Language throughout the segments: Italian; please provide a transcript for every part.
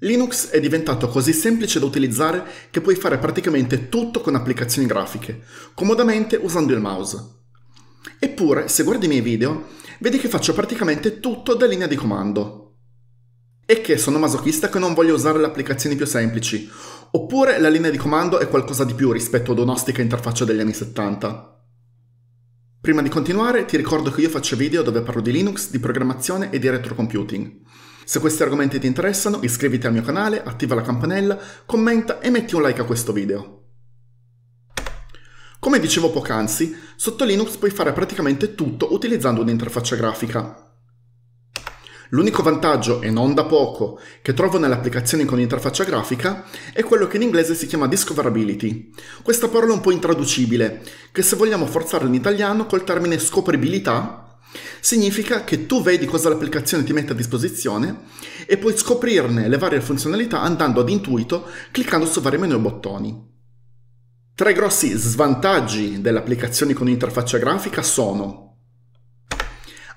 Linux è diventato così semplice da utilizzare che puoi fare praticamente tutto con applicazioni grafiche, comodamente usando il mouse. Eppure, se guardi i miei video, vedi che faccio praticamente tutto da linea di comando. E che sono masochista che non voglio usare le applicazioni più semplici, oppure la linea di comando è qualcosa di più rispetto ad un'ostica interfaccia degli anni 70. Prima di continuare ti ricordo che io faccio video dove parlo di Linux, di programmazione e di retrocomputing. Se questi argomenti ti interessano iscriviti al mio canale, attiva la campanella, commenta e metti un like a questo video. Come dicevo poc'anzi, sotto Linux puoi fare praticamente tutto utilizzando un'interfaccia grafica. L'unico vantaggio, e non da poco, che trovo nelle applicazioni con interfaccia grafica è quello che in inglese si chiama discoverability. Questa parola è un po' intraducibile, che se vogliamo forzarla in italiano col termine scopribilità, significa che tu vedi cosa l'applicazione ti mette a disposizione e puoi scoprirne le varie funzionalità andando ad intuito, cliccando su vari menu e bottoni. Tre grossi svantaggi delle applicazioni con interfaccia grafica sono: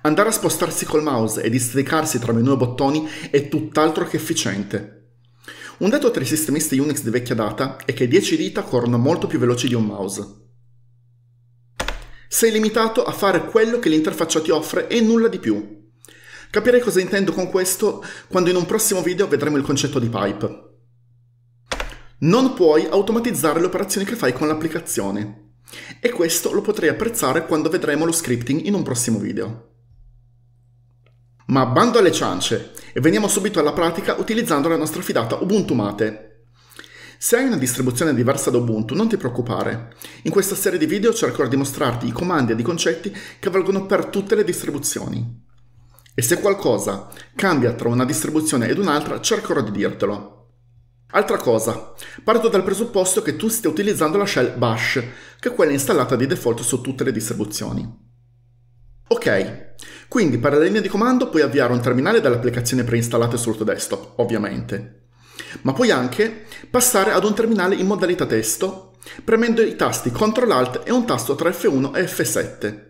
andare a spostarsi col mouse e districarsi tra menu e bottoni è tutt'altro che efficiente. Un dato tra i sistemisti Unix di vecchia data è che 10 dita corrono molto più veloci di un mouse. Sei limitato a fare quello che l'interfaccia ti offre e nulla di più. Capirei cosa intendo con questo quando in un prossimo video vedremo il concetto di pipe. Non puoi automatizzare le operazioni che fai con l'applicazione. E questo lo potrei apprezzare quando vedremo lo scripting in un prossimo video. Ma bando alle ciance e veniamo subito alla pratica utilizzando la nostra fidata Ubuntu Mate. Se hai una distribuzione diversa da Ubuntu non ti preoccupare, in questa serie di video cercherò di mostrarti i comandi ed i concetti che valgono per tutte le distribuzioni. E se qualcosa cambia tra una distribuzione ed un'altra cercherò di dirtelo. Altra cosa, parto dal presupposto che tu stia utilizzando la shell Bash, che è quella installata di default su tutte le distribuzioni. Ok, quindi per la linea di comando puoi avviare un terminale dalle applicazioni preinstallate sul tuo desktop, ovviamente. Ma puoi anche passare ad un terminale in modalità testo, premendo i tasti Ctrl-Alt e un tasto tra F1 e F7.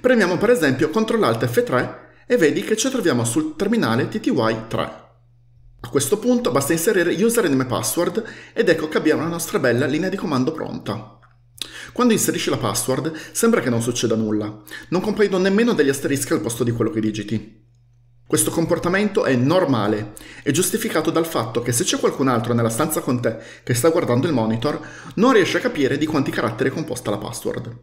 Premiamo per esempio Ctrl-Alt F3 e vedi che ci troviamo sul terminale TTY 3. A questo punto basta inserire username e password ed ecco che abbiamo la nostra bella linea di comando pronta. Quando inserisci la password sembra che non succeda nulla, non compaiono nemmeno degli asterischi al posto di quello che digiti. Questo comportamento è normale e giustificato dal fatto che se c'è qualcun altro nella stanza con te che sta guardando il monitor, non riesce a capire di quanti caratteri è composta la password.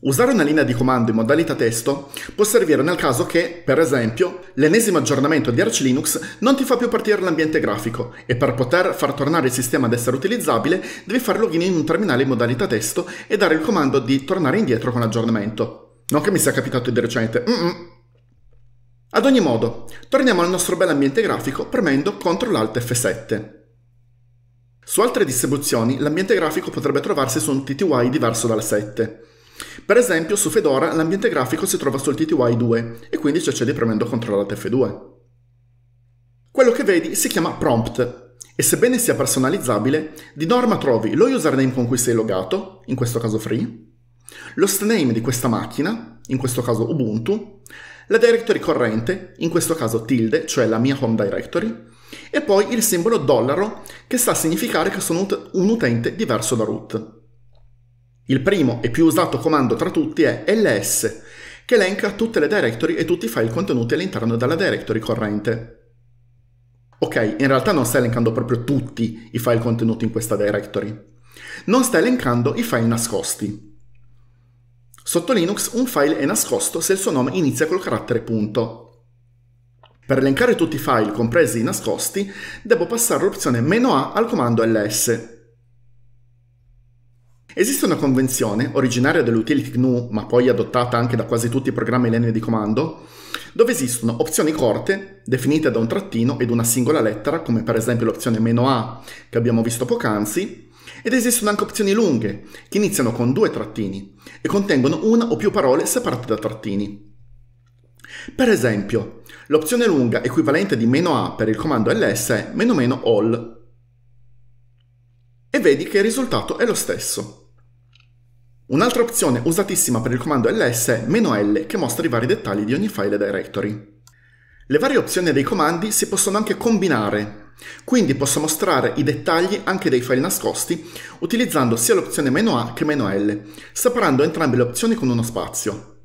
Usare una linea di comando in modalità testo può servire nel caso che, per esempio, l'ennesimo aggiornamento di Arch Linux non ti fa più partire l'ambiente grafico e per poter far tornare il sistema ad essere utilizzabile devi fare login in un terminale in modalità testo e dare il comando di tornare indietro con l'aggiornamento. Non che mi sia capitato di recente. Ad ogni modo, torniamo al nostro bel ambiente grafico premendo Ctrl-Alt F7. Su altre distribuzioni l'ambiente grafico potrebbe trovarsi su un TTY diverso dal 7. Per esempio su Fedora l'ambiente grafico si trova sul TTY 2 e quindi ci accedi premendo Ctrl-Alt F2. Quello che vedi si chiama prompt e sebbene sia personalizzabile, di norma trovi lo username con cui sei logato, in questo caso free, l'host name di questa macchina, in questo caso Ubuntu, la directory corrente, in questo caso tilde, cioè la mia home directory, e poi il simbolo dollaro che sta a significare che sono un utente diverso da root. Il primo e più usato comando tra tutti è ls, che elenca tutte le directory e tutti i file contenuti all'interno della directory corrente. Ok, in realtà non sta elencando proprio tutti i file contenuti in questa directory. Non sta elencando i file nascosti. Sotto Linux un file è nascosto se il suo nome inizia col carattere punto. Per elencare tutti i file, compresi i nascosti, devo passare l'opzione -A al comando ls. Esiste una convenzione, originaria dell'utility GNU, ma poi adottata anche da quasi tutti i programmi e linee di comando, dove esistono opzioni corte, definite da un trattino ed una singola lettera, come per esempio l'opzione -A che abbiamo visto poc'anzi, ed esistono anche opzioni lunghe, che iniziano con 2 trattini e contengono una o più parole separate da trattini. Per esempio, l'opzione lunga equivalente di -A per il comando ls è -all. E vedi che il risultato è lo stesso. Un'altra opzione usatissima per il comando ls è -l che mostra i vari dettagli di ogni file e directory. Le varie opzioni dei comandi si possono anche combinare, quindi posso mostrare i dettagli anche dei file nascosti utilizzando sia l'opzione -A che -L, separando entrambe le opzioni con uno spazio.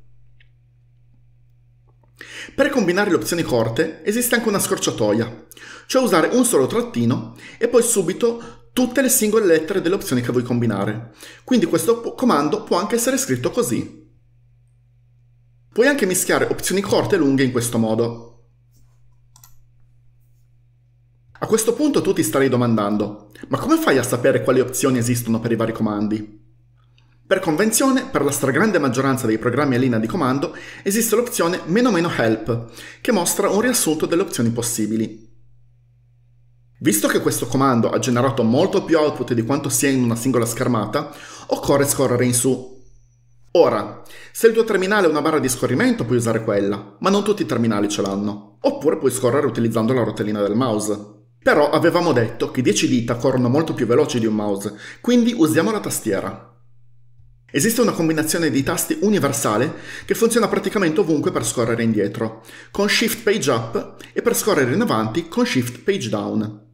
Per combinare le opzioni corte esiste anche una scorciatoia, cioè usare un solo trattino e poi subito tutte le singole lettere delle opzioni che vuoi combinare. Quindi questo comando può anche essere scritto così. Puoi anche mischiare opzioni corte e lunghe in questo modo. A questo punto tu ti starai domandando, ma come fai a sapere quali opzioni esistono per i vari comandi? Per convenzione, per la stragrande maggioranza dei programmi a linea di comando, esiste l'opzione "-help", che mostra un riassunto delle opzioni possibili. Visto che questo comando ha generato molto più output di quanto sia in una singola schermata, occorre scorrere in su. Ora, se il tuo terminale ha una barra di scorrimento puoi usare quella, ma non tutti i terminali ce l'hanno. Oppure puoi scorrere utilizzando la rotellina del mouse. Però avevamo detto che 10 dita corrono molto più veloci di un mouse, quindi usiamo la tastiera. Esiste una combinazione di tasti universale che funziona praticamente ovunque per scorrere indietro, con Shift Page Up, e per scorrere in avanti con Shift Page Down.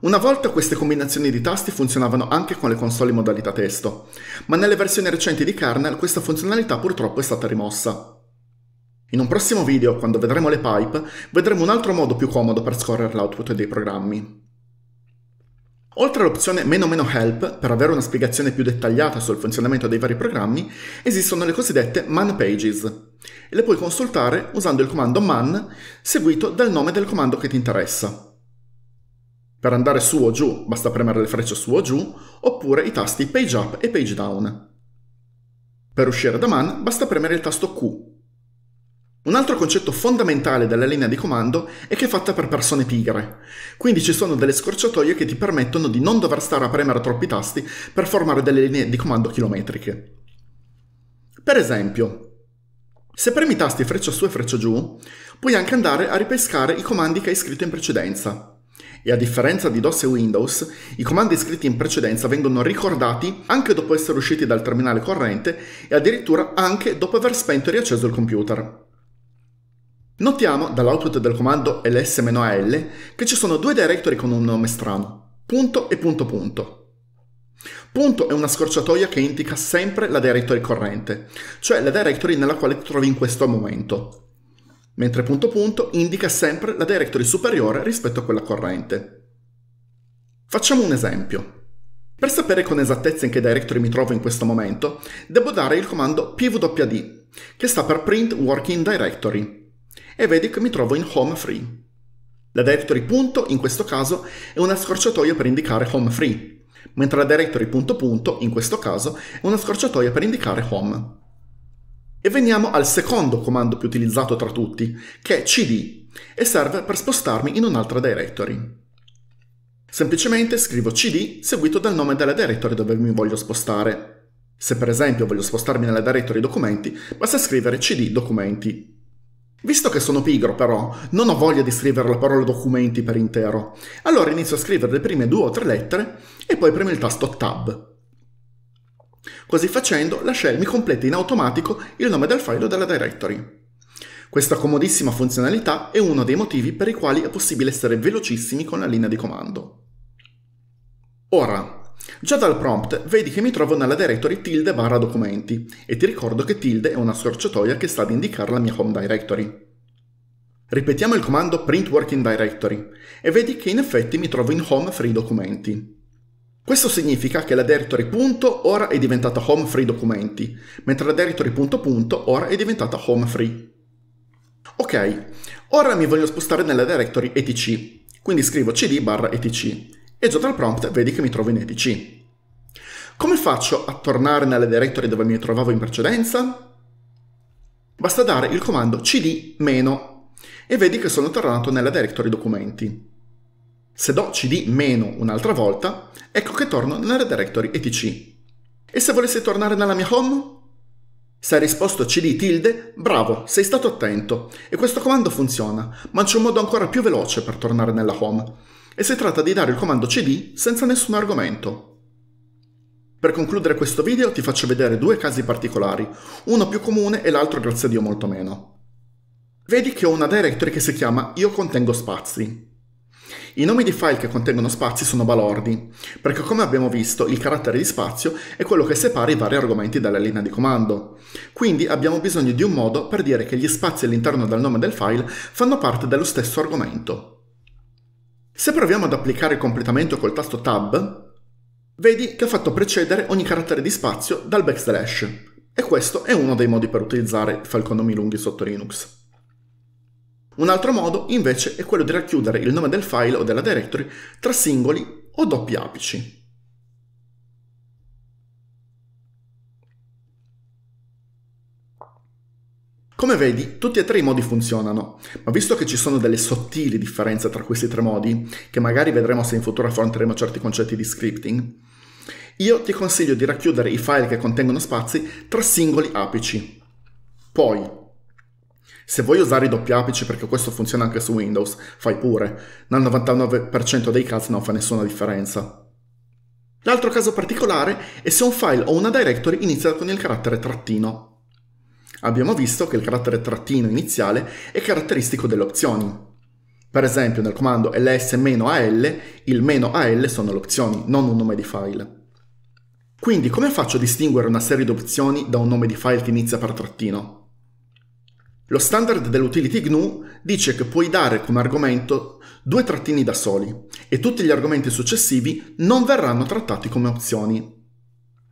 Una volta queste combinazioni di tasti funzionavano anche con le console in modalità testo, ma nelle versioni recenti di kernel questa funzionalità purtroppo è stata rimossa. In un prossimo video, quando vedremo le pipe, vedremo un altro modo più comodo per scorrere l'output dei programmi. Oltre all'opzione "-help", per avere una spiegazione più dettagliata sul funzionamento dei vari programmi, esistono le cosiddette man pages, e le puoi consultare usando il comando man seguito dal nome del comando che ti interessa. Per andare su o giù basta premere le frecce su o giù, oppure i tasti page up e page down. Per uscire da man basta premere il tasto Q. Un altro concetto fondamentale della linea di comando è che è fatta per persone pigre, quindi ci sono delle scorciatoie che ti permettono di non dover stare a premere troppi tasti per formare delle linee di comando chilometriche. Per esempio, se premi tasti freccia su e freccia giù, puoi anche andare a ripescare i comandi che hai scritto in precedenza. E a differenza di DOS e Windows, i comandi scritti in precedenza vengono ricordati anche dopo essere usciti dal terminale corrente e addirittura anche dopo aver spento e riacceso il computer. Notiamo dall'output del comando ls-al che ci sono due directory con un nome strano, punto e punto punto. Punto è una scorciatoia che indica sempre la directory corrente, cioè la directory nella quale ti trovi in questo momento. Mentre punto punto indica sempre la directory superiore rispetto a quella corrente. Facciamo un esempio. Per sapere con esattezza in che directory mi trovo in questo momento, devo dare il comando pwd, che sta per print working directory, e vedi che mi trovo in home free. La directory punto in questo caso è una scorciatoia per indicare home free, mentre la directory punto punto in questo caso è una scorciatoia per indicare home. E veniamo al secondo comando più utilizzato tra tutti, che è cd, e serve per spostarmi in un'altra directory. Semplicemente scrivo cd seguito dal nome della directory dove mi voglio spostare. Se per esempio voglio spostarmi nella directory documenti, basta scrivere cd documenti. Visto che sono pigro però, non ho voglia di scrivere la parola documenti per intero, allora inizio a scrivere le prime 2 o 3 lettere e poi premo il tasto tab. Così facendo, la shell mi completa in automatico il nome del file o della directory. Questa comodissima funzionalità è uno dei motivi per i quali è possibile essere velocissimi con la linea di comando. Ora, già dal prompt vedi che mi trovo nella directory ~documenti e ti ricordo che tilde è una scorciatoia che sta ad indicare la mia home directory. Ripetiamo il comando print working directory e vedi che in effetti mi trovo in home free documenti. Questo significa che la directory punto ora è diventata home free documenti, mentre la directory punto punto ora è diventata home free. Ok, ora mi voglio spostare nella directory etc, quindi scrivo cd/etc e già dal prompt vedi che mi trovo in etc. Come faccio a tornare nella directory dove mi trovavo in precedenza? Basta dare il comando cd- e vedi che sono tornato nella directory documenti. Se do cd- un'altra volta, ecco che torno nella directory etc. E se volessi tornare nella mia home? Se hai risposto cd-, bravo, sei stato attento, e questo comando funziona, ma c'è un modo ancora più veloce per tornare nella home, e si tratta di dare il comando cd senza nessun argomento. Per concludere questo video ti faccio vedere due casi particolari, uno più comune e l'altro grazie a Dio molto meno. Vedi che ho una directory che si chiama Io contengo spazi. I nomi di file che contengono spazi sono balordi, perché come abbiamo visto il carattere di spazio è quello che separa i vari argomenti dalla linea di comando. Quindi abbiamo bisogno di un modo per dire che gli spazi all'interno del nome del file fanno parte dello stesso argomento. Se proviamo ad applicare il completamento col tasto Tab, vedi che ho fatto precedere ogni carattere di spazio dal backslash, e questo è uno dei modi per utilizzare file con nomi lunghi sotto Linux. Un altro modo, invece, è quello di racchiudere il nome del file o della directory tra singoli o doppi apici. Come vedi, tutti e tre i modi funzionano, ma visto che ci sono delle sottili differenze tra questi tre modi, che magari vedremo se in futuro affronteremo certi concetti di scripting, io ti consiglio di racchiudere i file che contengono spazi tra singoli apici. Poi, se vuoi usare i doppi apici, perché questo funziona anche su Windows, fai pure. Nel 99% dei casi non fa nessuna differenza. L'altro caso particolare è se un file o una directory inizia con il carattere trattino. Abbiamo visto che il carattere trattino iniziale è caratteristico delle opzioni. Per esempio nel comando ls-al, il -al sono le opzioni, non un nome di file. Quindi come faccio a distinguere una serie di opzioni da un nome di file che inizia per trattino? Lo standard dell'utility GNU dice che puoi dare come argomento due trattini da soli e tutti gli argomenti successivi non verranno trattati come opzioni.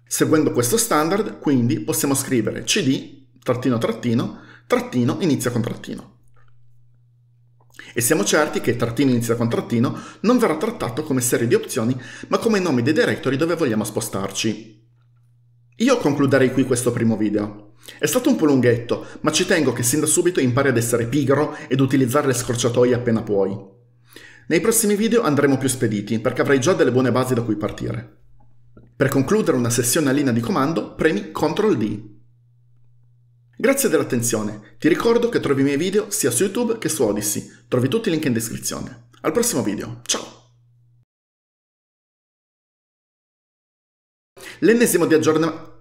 Seguendo questo standard, quindi, possiamo scrivere cd, trattino, inizia con trattino. E siamo certi che trattino inizia con trattino non verrà trattato come serie di opzioni, ma come nomi dei directory dove vogliamo spostarci. Io concluderei qui questo primo video. È stato un po' lunghetto, ma ci tengo che sin da subito impari ad essere pigro ed utilizzare le scorciatoie appena puoi. Nei prossimi video andremo più spediti, perché avrai già delle buone basi da cui partire. Per concludere una sessione a linea di comando, premi CTRL D. Grazie dell'attenzione, ti ricordo che trovi i miei video sia su YouTube che su Odysee, trovi tutti i link in descrizione. Al prossimo video, ciao! L'ennesimo di aggiornamento...